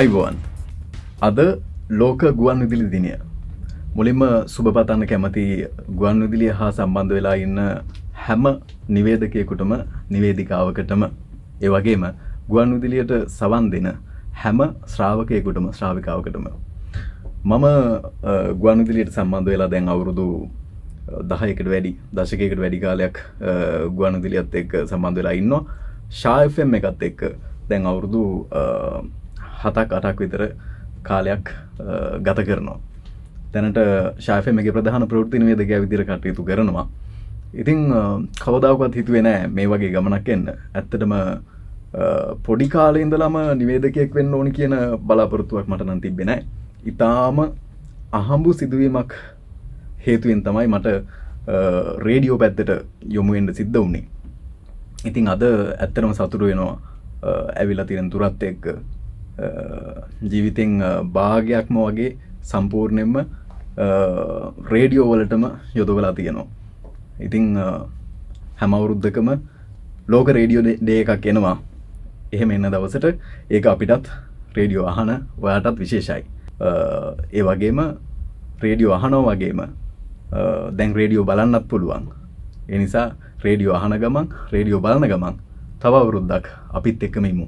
අයිබෝන් අද ලෝක ගුවන්විදුලි දිනය මුලින්ම සුබ පතන්න කැමති ගුවන්විදුලිය හා සම්බන්ධ වෙලා ඉන්න හැම නිවේදකයෙකුටම නිවේදිකාවකටම ඒ වගේම ගුවන්විදුලියට සවන් දෙන හැම ශ්‍රාවකයෙකුටම ශ්‍රාවිකාවකටම මම ගුවන්විදුලියට සම්බන්ධ වෙලා දැන් අවුරුදු 10කට වැඩි දශකයකට වැඩි කාලයක් ගුවන්විදුලියත් එක්ක සම්බන්ධ වෙලා ඉන්නවා ෂා FM එකත් එක්ක දැන් අවුරුදු 7-8ක් විතර කාලයක් ගත කරනවා. දැනට ෂා FM එකේ ප්‍රධාන ප්‍රවෘත්ති නිවේදකයා විදිහට කටයුතු කරනවා. ඉතින් කවදාකවත් හිතුවේ නෑ මේ වගේ ගමනක් එන්න. ඇත්තටම පොඩි කාලේ ඉඳලම නිවේදකයෙක් වෙන්න ඕනි කියන බලාපොරොත්තුවක් මට නම් තිබ්බේ නෑ. ඊටාම අහඹු සිදුවීමක් හේතුවෙන් තමයි මට රේඩියෝ පැත්තට යොමු වෙන්න සිද්ධ වුනේ. ඉතින් අද ඇත්තටම සතුටු වෙනවා ඇවිල්ලා තියෙන තුරත් එක්ක ජීවිතෙන් භාගයක්ම වගේ සම්පූර්ණයෙන්ම රේඩියෝ වලටම යොදවලා තියෙනවා. ඉතින් හැම අවුරුද්දකම ලෝක රේඩියෝ ඩේ එකක් එනවා. එහෙම එන දවසට ඒක අපිටත් රේඩියෝ අහන ඔයාටත් විශේෂයි. ඒ වගේම රේඩියෝ අහනවා වගේම දැන් රේඩියෝ බලන්නත් පුළුවන්. ඒ නිසා රේඩියෝ අහන ගමන් රේඩියෝ බලන ගමන් තව අවුරුද්දක් අපිත් එක්කම ඉමු.